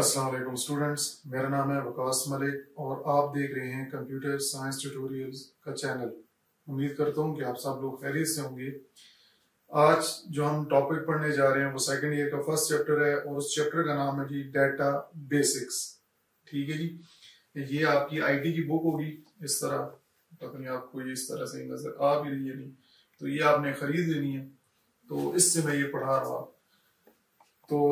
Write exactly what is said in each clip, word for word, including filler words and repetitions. अस्सलाम वालेकुम स्टूडेंट्स, मेरा नाम है विकास मलिक और आप देख रहे हैं कंप्यूटर साइंस ट्यूटोरियल्स का चैनल। उम्मीद करता हूं कि आप सब लोग खैरियत से होंगे। आज जो हम टॉपिक पढ़ने जा रहे हैं वो सेकंड ईयर का फर्स्ट चैप्टर है और उस चैप्टर का नाम है जी डेटा बेसिक्स। ठीक है जी, ये आपकी आईटी की बुक होगी। इस तरह पता नहीं आपको ये इस तरह से नजर आ भी रही है नहीं, तो ये आपने खरीद लेनी है। तो इससे मैं ये पढ़ा रहा। तो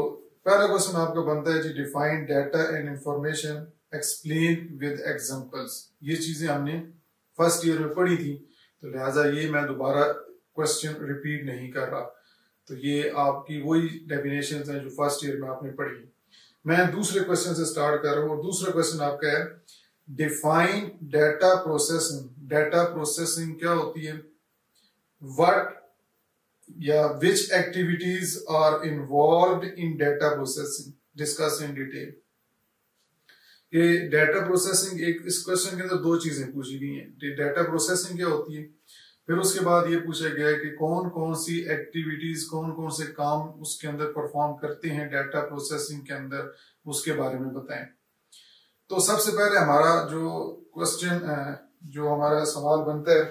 पहला क्वेश्चन आपका बनता है जी define data and information, explain with examples. ये चीजें हमने फर्स्ट ईयर में पढ़ी थी, तो लिहाजा ये मैं दोबारा क्वेश्चन रिपीट नहीं कर रहा। तो ये आपकी वही डेफिनेशंस हैं जो फर्स्ट ईयर में आपने पढ़ी। मैं दूसरे क्वेश्चन से स्टार्ट कर रहा हूँ और दूसरा क्वेश्चन आपका है define data processing. Data processing क्या होती है? व्हाट या which activities are involved in data processing, discuss in detail. ये डाटा प्रोसेसिंग एक इस क्वेश्चन के अंदर दो चीजें पूछी गई हैं। डाटा प्रोसेसिंग क्या होती है, फिर उसके बाद ये पूछा गया है कि कौन कौन सी एक्टिविटीज, कौन कौन से काम उसके अंदर परफॉर्म करते हैं डाटा प्रोसेसिंग के अंदर, उसके बारे में बताएं। तो सबसे पहले हमारा जो क्वेश्चन जो हमारा सवाल बनता है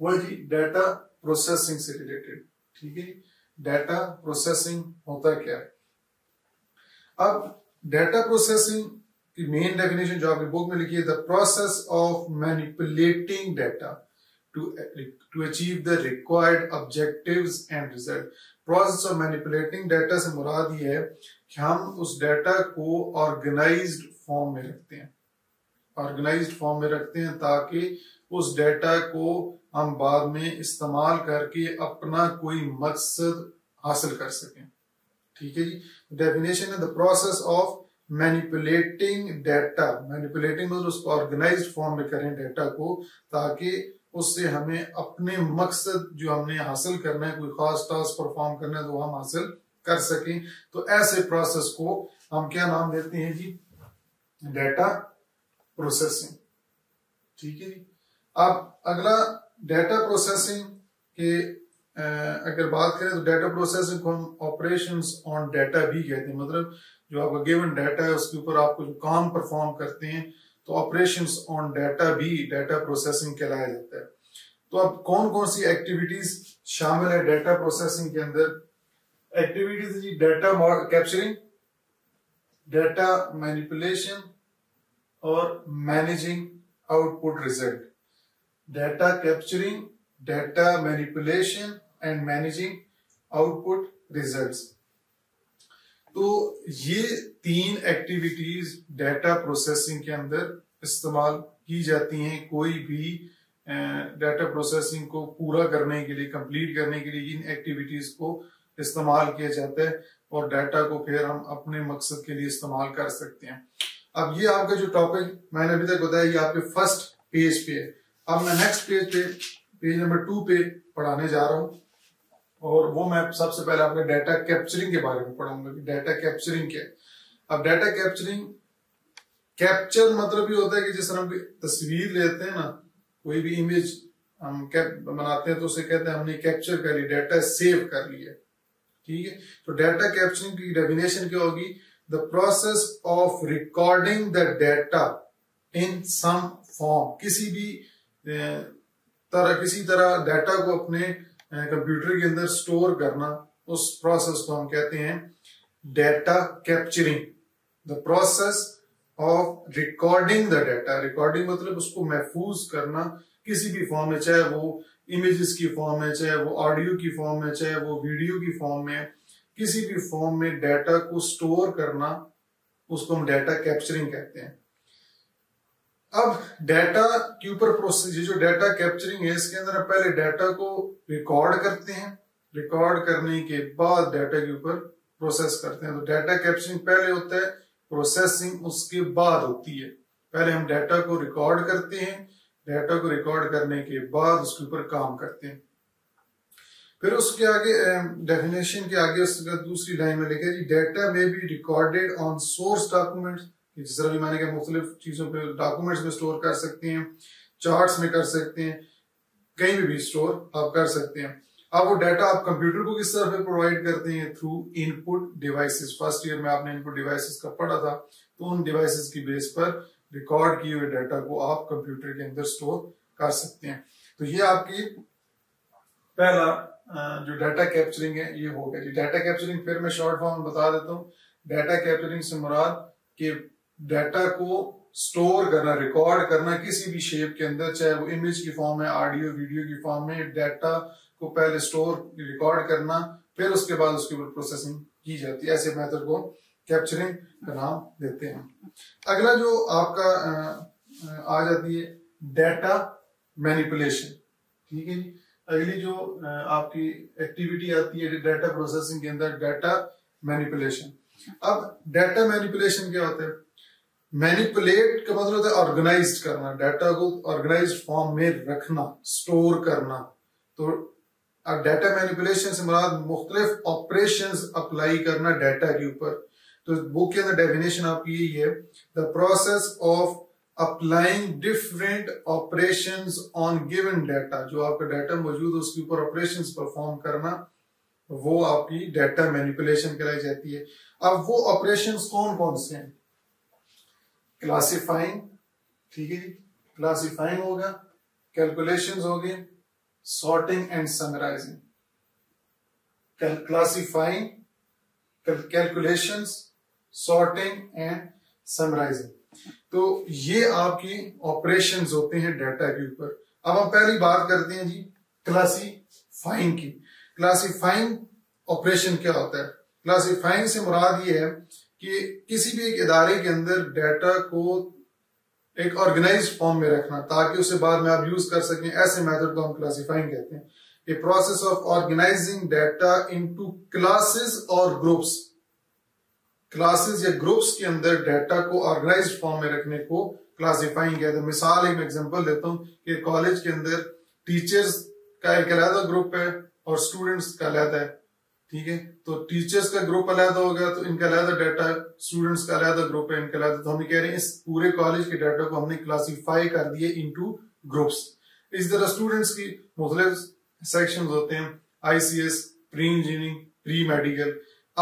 वो जी डाटा प्रोसेसिंग से रिलेटेड। ठीक है, डाटा प्रोसेसिंग होता क्या है? अब डाटा प्रोसेसिंग की मेन डेफिनेशन जो आपकी बुक में लिखी है, the process of manipulating data to to achieve the required objectives and result. Process of manipulating data से मुराद ये है कि हम उस डाटा को ऑर्गेनाइज्ड फॉर्म में रखते हैं, ऑर्गेनाइज्ड फॉर्म में रखते हैं ताकि उस डाटा को हम बाद में इस्तेमाल करके अपना कोई मकसद हासिल कर सकें। ठीक है जी, डेफिनेशन है the process of manipulating data. Manipulating मतलब उसको ऑर्गेनाइज्ड फॉर्म में करें डाटा को, ताकि उससे हमें अपने मकसद जो हमने हासिल करना है, कोई खास टास्क परफॉर्म करना है तो हम हासिल कर सकें। तो ऐसे प्रोसेस को हम क्या नाम देते हैं जी, डाटा प्रोसेसिंग। ठीक है जी, अब अगला डाटा प्रोसेसिंग के अगर बात करें तो डाटा प्रोसेसिंग को हम ऑपरेशंस ऑन डाटा भी कहते हैं। मतलब जो आपका गिवन डाटा है उसके ऊपर आपको जो काम परफॉर्म करते हैं तो ऑपरेशंस ऑन डाटा भी डाटा प्रोसेसिंग कहलाया जाता है। तो अब कौन कौन सी एक्टिविटीज शामिल है डाटा प्रोसेसिंग के अंदर? Activities data capturing, data manipulation और managing output result. Data capturing, data manipulation and managing output results. तो ये तीन एक्टिविटीज डाटा प्रोसेसिंग के अंदर इस्तेमाल की जाती हैं। कोई भी डाटा प्रोसेसिंग को पूरा करने के लिए, कंप्लीट करने के लिए इन एक्टिविटीज को इस्तेमाल किया जाता है और डाटा को फिर हम अपने मकसद के लिए इस्तेमाल कर सकते हैं। अब ये आपका जो टॉपिक मैंने अभी तक बताया ये आपके फर्स्ट पेज पे है। अब मैं नेक्स्ट पेज पे पेज नंबर टू पे पढ़ाने जा रहा हूं और वो मैं सबसे पहले आपके डाटा कैप्चरिंग के बारे में पढ़ाऊंगा कि डाटा कैप्चरिंग क्या है। अब डाटा कैप्चरिंग, कैप्चर मतलब ये होता है कि जिस तरह हम तस्वीर लेते हैं ना, कोई भी इमेज हम कैप बनाते हैं तो उसे कहते हैं हमने कैप्चर कर लिया, डाटा सेव कर लिया। ठीक है, तो डाटा कैप्चरिंग की डेफिनेशन क्या होगी? The process of recording the data in some form. किसी भी तरह किसी तरह डाटा को अपने कंप्यूटर के अंदर स्टोर करना, उस प्रोसेस को हम कहते हैं data capturing. The process of recording the data, recording मतलब उसको महफूज करना किसी भी फॉर्म में, चाहे वो इमेजेस की फॉर्म में, चाहे वो ऑडियो की फॉर्म में, चाहे वो वीडियो की फॉर्म में, किसी भी फॉर्म में डाटा को स्टोर करना, उसको हम डाटा कैप्चरिंग कहते हैं। अब डाटा के ऊपर प्रोसेस, ये जो डाटा कैप्चरिंग है इसके अंदर पहले डाटा को रिकॉर्ड करते हैं, रिकॉर्ड करने के बाद डाटा के ऊपर प्रोसेस करते हैं। तो डाटा कैप्चरिंग पहले होता है, प्रोसेसिंग उसके बाद होती है। पहले हम डाटा को रिकॉर्ड करते हैं, डाटा को रिकॉर्ड करने के बाद उसके ऊपर काम करते हैं। फिर उसके आगे डेफिनेशन के आगे उसका दूसरी लाइन में लिखा है जी डाटा में be recorded on source documents. जिस तरह भी मैंने कहा मुख्तलिफ चीजों पे, डॉक्यूमेंट्स में स्टोर कर सकते हैं, चार्ट्स में कर सकते हैं, कहीं भी, भी स्टोर आप कर सकते हैं। अब वो डाटा आप कंप्यूटर को किस तरह प्रोवाइड करते हैं, through input devices. First year में आपने इनपुट डिवाइसेस का पढ़ा था, तो उन डिवाइसेस की बेस पर रिकॉर्ड किए हुए डाटा को आप कंप्यूटर के अंदर स्टोर कर सकते हैं। तो ये आपकी पहला जो डाटा कैप्चरिंग है ये हो गया। डाटा कैप्चरिंग फिर मैं शॉर्ट फॉर्म बता देता हूँ। डाटा कैप्चरिंग से मुराद कि डाटा को स्टोर करना, रिकॉर्ड करना किसी भी शेप के अंदर, चाहे वो इमेज की फॉर्म है, ऑडियो वीडियो की फॉर्म में। डाटा को पहले स्टोर रिकॉर्ड करना, फिर उसके बाद उसके ऊपर प्रोसेसिंग की जाती है। ऐसे मेथड को कैप्चरिंग का नाम देते हैं। अगला जो आपका आ जाती है डाटा मैनिपुलेशन, ठीक है जी। अगली जो आपकी एक्टिविटी आती है डाटा प्रोसेसिंग के अंदर, डाटा मैनिपुलेशन। अब डाटा मैनिपुलेशन क्या होता है? मैनिपुलेट का मतलब होता है ऑर्गेनाइज करना, डाटा को ऑर्गेनाइज फॉर्म में रखना, स्टोर करना। तो अब डाटा मैनिपुलेशन से मुराद मुख्तलिफ ऑपरेशंस अप्लाई करना डाटा के ऊपर। तो बुक के अंदर डेफिनेशन आपकी यही है, the process of applying different operations on given data. जो आपका डाटा मौजूद है उसके ऊपर ऑपरेशंस परफॉर्म करना, वो आपकी डाटा मैनिपुलेशन कराई जाती है। अब वो ऑपरेशंस कौन कौन से हैं? क्लासिफाइंग, ठीक है जी, क्लासिफाइंग होगा, कैलकुलेशंस हो गए, sorting and summarising. Classifying, calculations, sorting and summarising. तो ये आपकी ऑपरेशंस होते हैं डाटा के ऊपर। अब हम पहली बात करते हैं जी क्लासिफाइंग की। क्लासिफाइंग ऑपरेशन क्या होता है? क्लासिफाइंग से मुराद ये है कि किसी भी एक इदारे के अंदर डाटा को एक ऑर्गेनाइज फॉर्म में रखना, ताकि उसे बाद में आप यूज कर सकें। ऐसे मेथड को हम क्लासिफाइंग कहते हैं। A process of organising data into classes और ग्रुप्स। क्लासेस या ग्रुप्स के अंदर डाटा को ऑर्गेनाइज फॉर्म में रखने को क्लासिफाइंग कहते हैं। मिसाल एक एग्जाम्पल देता हूँ कि कॉलेज के अंदर टीचर्स का एक अलग ग्रुप है और स्टूडेंट्स का अलग है, ठीक है। तो टीचर्स का ग्रुप अलग हो गया, तो इनका अलग डाटा, स्टूडेंट्स का अलग ग्रुप है, इनका अलग। तो हम कह रहे हैं इस पूरे कॉलेज के डाटा को हमने क्लासिफाई कर दिए इनटू ग्रुप्स। इस तरह स्टूडेंट्स की मुख्तलिफ सेक्शंस होते हैं, ICS, pre engineering, pre medical.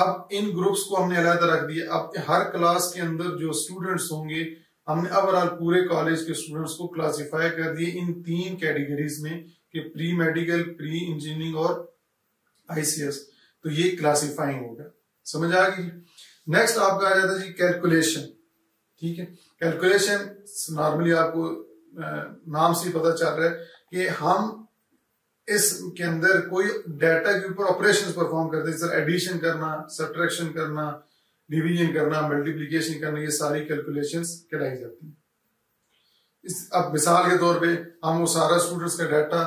अब इन ग्रुप्स को हमने अलग रख दिए। अब हर क्लास के अंदर जो स्टूडेंट्स होंगे, हमने ओवरऑल पूरे कॉलेज के स्टूडेंट्स को क्लासिफाई कर दिए इन तीन कैटेगरीज में, कि प्री मेडिकल, प्री इंजीनियरिंग और आईसीएस। तो ये क्लासिफाइंग होगा, समझ आ गई। नेक्स्ट आपका आ जाता है जी कैलकुलेशन, ठीक है। कैलकुलेशन नॉर्मली आपको नाम से ही पता चल रहा है कि हम इसके अंदर कोई डाटा के ऊपर ऑपरेशंस परफॉर्म करते हैं, सर एडिशन करना, सब्ट्रैक्शन करना, डिवीजन करना, मल्टीप्लीकेशन करना, ये सारी कैलकुलेशंस कराई जाती हैं। इस अब मिसाल के तौर पे हम वो सारा स्टूडेंट्स का डाटा,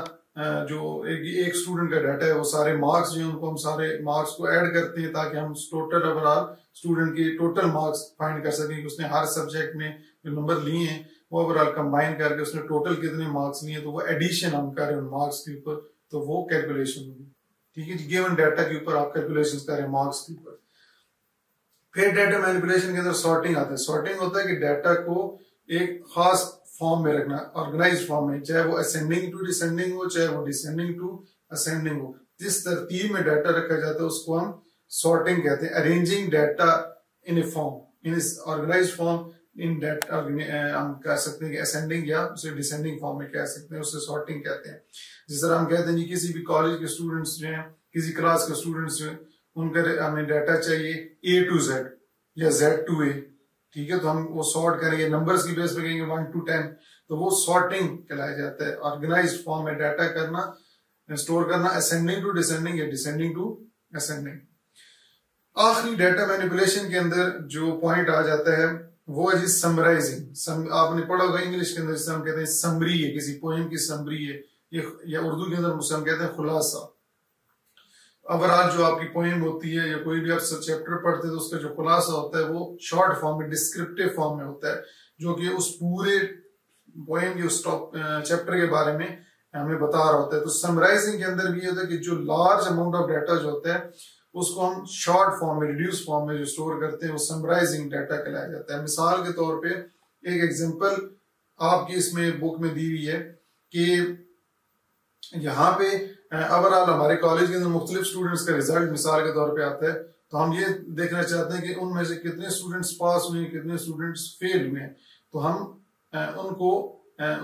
जो एक एक स्टूडेंट का डाटा है, वो सारे मार्क्स जो हैं उनको हम सारे मार्क्स को ऐड करते हैं, ताकि हम टोटल ओवरऑल स्टूडेंट के टोटल मार्क्स फाइंड कर सकें कि उसने हर सब्जेक्ट में जो नंबर लिए हैं वो ओवरऑल कंबाइन करके उसने टोटल कितने मार्क्स लिए। तो वो एडिशन हम करें उन मार्क्स के ऊपर, तो वो कैलकुलेशन होगी, ठीक है। गिवन डाटा के ऊपर आप कैलकुलेशन करें मार्क्स के ऊपर। फिर डाटा मैनिपुलेशन के अंदर सॉर्टिंग आता है। सॉर्टिंग होता है कि डाटा को एक खास फॉर्म में रखना, ऑर्गेनाइज फॉर्म में, चाहे वो असेंडिंग टू डिसेंडिंग हो, चाहे वो डिसेंडिंग टू असेंडिंग हो। जिस तरतीब में डाटा रखा जाता है उसको हम सॉर्टिंग कहते हैं। Arranging data in a form, in organise form, in data हम कह सकते हैं कि असेंडिंग या उसे डिसेंडिंग फॉर्म में कह सकते हैं, उसे सॉर्टिंग कहते हैं। जिस तरह हम कहते हैं कि किसी भी कॉलेज के स्टूडेंट्स जो है, किसी क्लास के स्टूडेंट्स जो है, उनका हमें डाटा चाहिए ए टू जेड या जेड टू ए, ठीक है। तो हम वो सॉर्ट करेंगे, नंबर्स की बेस पे करेंगे वन टू टेन, तो वो सॉर्टिंग कहलाया जाता है। ऑर्गेनाइज फॉर्म में डाटा करना, स्टोर करना, असेंडिंग टू डिसेंडिंग या डिसेंडिंग टू असेंडिंग। आखिरी डाटा मैनिपुलेशन के अंदर जो पॉइंट आ जाता है वो है समराइजिंग। आपने पढ़ा होगा इंग्लिश के अंदर, जिसे हम कहते हैं समरी है, किसी पोएम की समरी है, या उर्दू के अंदर हम कहते हैं खुलासा। ओवरऑल जो आपकी पोएम होती है या कोई भी आप सब चैप्टर पढ़ते हैं, तो उसका जो खुलासा होता है वो शॉर्ट फॉर्म में, डिस्क्रिप्टिव फॉर्म में होता है, जो कि उस पूरे पोएम या उस चैप्टर के बारे में हमें बता रहा होता है। तो समराइजिंग के अंदर भी ये होता है कि जो लार्ज अमाउंट ऑफ डाटा जो होता है उसको हम शॉर्ट फॉर्म में, रिड्यूस फॉर्म में जो स्टोर करते हैं, वो समराइजिंग डाटा कहलाया जाता है। मिसाल के तौर पर एक एग्जाम्पल आपकी इसमें बुक में दी हुई है कि यहाँ पे ओवरऑल हमारे कॉलेज के अंदर मुख्तलिफ स्टूडेंट्स का रिजल्ट मिसाल के तौर पे आता है, तो हम ये देखना चाहते हैं कि उनमें से कितने स्टूडेंट्स पास हुए, कितने स्टूडेंट्स फेल हुए। तो हम उनको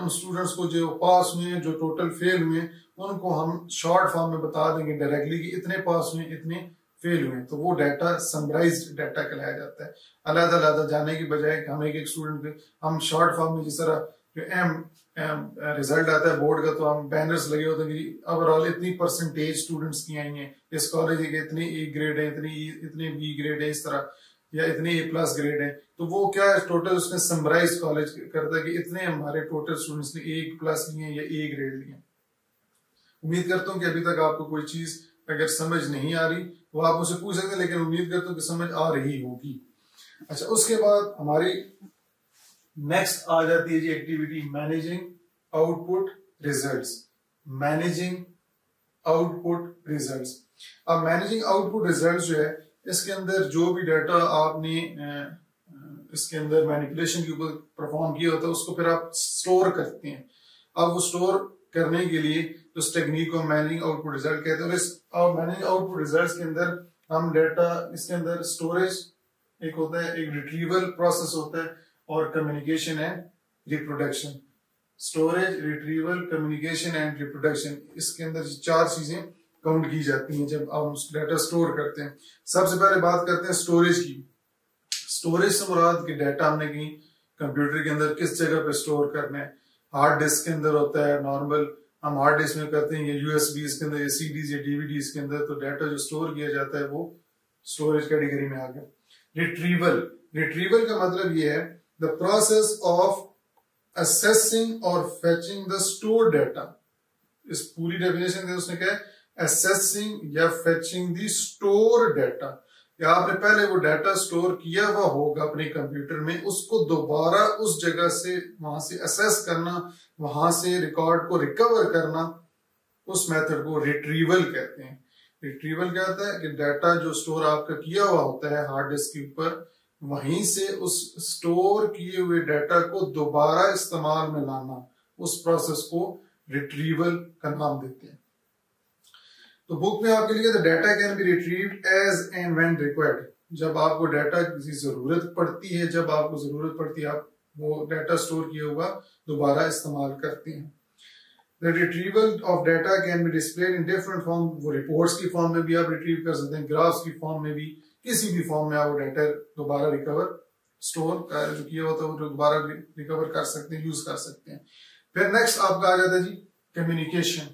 उन स्टूडेंट्स को जो पास हुए, जो टोटल फेल हुए, उनको हम शॉर्ट फॉर्म में बता देंगे डायरेक्टली कि इतने पास हुए, इतने फेल हुए। तो वो डाटा समराइज्ड डाटा कहलाया जाता है। अलग अलग जाने की बजाय हम एक एक स्टूडेंट हम शॉर्ट फॉर्म में जिस तरह जो एम, एम रिजल्ट आता है बोर्ड का, तो हम बैनर्स लगे होते हैं कि ओवरऑल इतनी परसेंटेज स्टूडेंट्स की आई हैं इस कॉलेज के, इतने ए ग्रेड है, इतने इतने बी ग्रेड है इस तरह, या इतने ए प्लस ग्रेड है। तो वो क्या है, टोटल उसने समराइज कॉलेज करता है कि इतने हमारे टोटल स्टूडेंट्स ने ए प्लस लिए या ए ग्रेड लिए। उम्मीद करता हूँ कि अभी तक आपको कोई चीज अगर समझ नहीं आ रही वो आप मुझसे पूछ सकते हैं, लेकिन उम्मीद करता हूँ कि समझ आ रही होगी। अच्छा, उसके बाद हमारी नेक्स्ट आ जाती है जी activity managing output results. Managing output results. अब मैनेजिंग आउटपुट रिजल्ट्स जो है इसके अंदर जो भी डाटा आपने इसके अंदर मैनिपुलेशन के ऊपर परफॉर्म किया होता है उसको फिर आप स्टोर करते हैं। अब वो स्टोर करने के लिए उस टेक्निक को मैनेजिंग आउटपुट रिजल्ट कहते हैं। और इस मैनेजिंग आउटपुट रिजल्ट्स के अंदर हम डाटा, इसके अंदर स्टोरेज एक होता है, एक रिट्रीवल प्रोसेस होता है, और communication and reproduction. Storage, retrieval, communication and reproduction, इसके अंदर चार चीजें काउंट की जाती हैं जब हम डाटा स्टोर करते हैं। सबसे पहले बात करते हैं स्टोरेज की। स्टोरेज से मुराद कि डाटा हमने कहीं कंप्यूटर के अंदर किस जगह पे स्टोर करना है। हार्ड डिस्क के अंदर होता है, नॉर्मल हम हार्ड डिस्क में करते हैं, या यूएसबी के अंदर, या सीडीज या डीवीडीज के अंदर। तो डाटा जो स्टोर किया जाता है वो स्टोरेज कैटेगरी में आ गया। रिट्रीवल, रिट्रीवल का मतलब ये है The process of assessing or fetching the stored data. इस पूरी डेफिनेशन में उसने क्या है, assessing या fetching the stored data, या आपने पहले वो डाटा स्टोर किया हुआ होगा अपने कंप्यूटर में, उसको दोबारा उस जगह से वहां से असेस करना, वहां से रिकॉर्ड को रिकवर करना, उस मेथड को रिट्रीवल कहते हैं। रिट्रीवल क्या होता है कि डाटा जो स्टोर आपका किया हुआ होता है हार्ड डिस्क के ऊपर, वहीं से उस स्टोर किए हुए डाटा को दोबारा इस्तेमाल में लाना, उस प्रोसेस को रिट्रीवल का नाम देते हैं। तो बुक में आपके लिए data can be retrieved as and when required. जब आपको डाटा की जरूरत पड़ती है, जब आपको जरूरत पड़ती है, आप वो डाटा स्टोर किया हुआ दोबारा इस्तेमाल करते हैं। The retrieval of data can be displayed in different form, वो reports की फॉर्म में भी आप रिट्रीव कर सकते हैं, ग्राफ्स की फॉर्म में भी, किसी भी फॉर्म में आप वो डाटा दोबारा रिकवर स्टोर जो किया होता है वो दोबारा रिकवर कर सकते हैं, यूज कर सकते हैं। फिर नेक्स्ट आपका आ जाता है जी कम्युनिकेशन।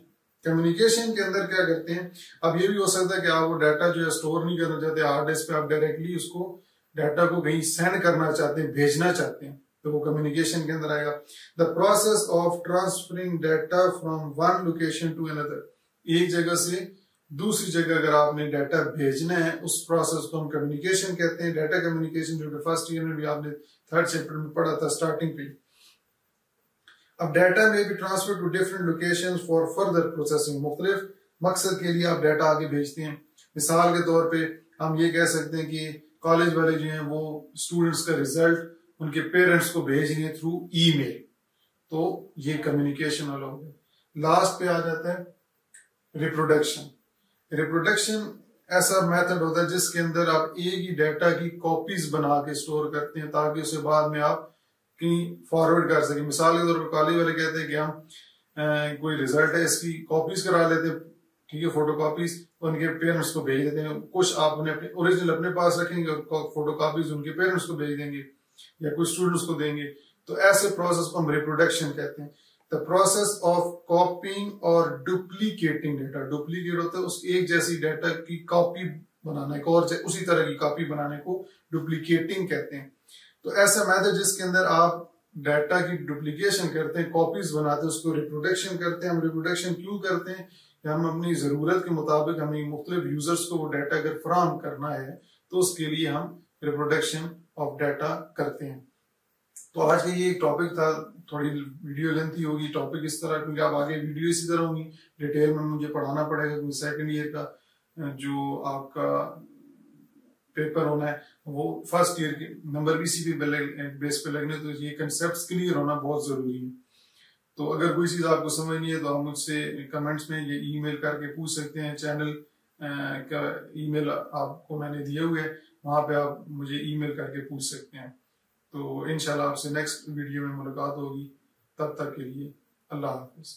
कम्युनिकेशन के अंदर क्या करते हैं, अब ये भी हो सकता है कि आप वो डाटा जो है स्टोर नहीं करना चाहते हार्ड डिस्क पे, आप डायरेक्टली उसको डाटा को कहीं सेंड करना चाहते हैं, भेजना चाहते हैं, तो वो कम्युनिकेशन के अंदर आएगा। The process of transferring data from one location to another, एक जगह से दूसरी जगह अगर आपने डाटा भेजना है उस प्रोसेस को हम कम्युनिकेशन कहते हैं। डाटा कम्युनिकेशन जो फर्स्ट ईयर में भी आपने थर्ड चैप्टर में पढ़ा था स्टार्टिंग पे। अब डाटा में भी transfer to different location for further processing, मुख्तलिफ मकसद के लिए आप डाटा आगे भेजते हैं। मिसाल के तौर पे हम ये कह सकते हैं कि कॉलेज वाले जो है वो स्टूडेंट्स का रिजल्ट उनके पेरेंट्स को भेज रहे हैं थ्रू ईमेल, तो ये कम्युनिकेशन वाला हो गया। लास्ट पे आ जाता है रिप्रोडक्शन। रिप्रोडक्शन ऐसा मेथड होता है जिसके अंदर आप एक ही डाटा की कॉपीज बना के स्टोर करते हैं ताकि उसे बाद में आप कहीं फॉरवर्ड कर सकें। मिसाल के तौर पर कॉलेज वाले कहते हैं कि हम आ, कोई रिजल्ट है इसकी कॉपीज करा लेते हैं, ठीक है, फोटो कॉपीज उनके पेरेंट्स को भेज देते हैं। कुछ आप उन्हें अपने ओरिजिनल अपने पास रखेंगे और फोटो कॉपीज उनके पेरेंट्स को भेज देंगे या कुछ स्टूडेंट्स को देंगे। तो ऐसे प्रोसेस को हम रिप्रोडक्शन कहते हैं। द प्रोसेस ऑफ कॉपीइंग और डुप्लीकेटिंग डाटा, डुप्लीकेट होता है उस एक जैसी डाटा की कॉपी बनाना, एक और उसी तरह की कॉपी बनाने को डुप्लीकेटिंग कहते हैं। तो ऐसा मेथड जिसके अंदर आप डाटा की डुप्लीकेशन करते हैं, कॉपीज बनाते हैं, उसको रिप्रोडक्शन करते हैं। हम रिप्रोडक्शन क्यों करते हैं कि हम अपनी जरूरत के मुताबिक हमें मुख्तलिफ यूजर्स को वो डाटा अगर फराहम करना है तो उसके लिए हम रिप्रोडक्शन ऑफ डाटा करते हैं। तो आज का ये एक टॉपिक था, थोड़ी वीडियो लेंथी होगी टॉपिक इस तरह, क्योंकि आप आगे वीडियो इसी तरह होंगी, डिटेल में मुझे पढ़ाना पड़ेगा क्योंकि सेकंड ईयर का जो आपका पेपर होना है वो फर्स्ट ईयर के नंबर भी इसी पे बेस पे लगने, तो ये कंसेप्ट क्लियर होना बहुत जरूरी है। तो अगर कोई चीज आपको समझ नहीं है तो हम मुझसे कमेंट्स में ये ईमेल करके पूछ सकते हैं। चैनल का ईमेल आपको मैंने दिया हुआ है, वहां पे आप मुझे ईमेल करके पूछ सकते हैं। तो इंशाल्लाह आपसे नेक्स्ट वीडियो में मुलाकात होगी, तब तक के लिए अल्लाह हाफिज।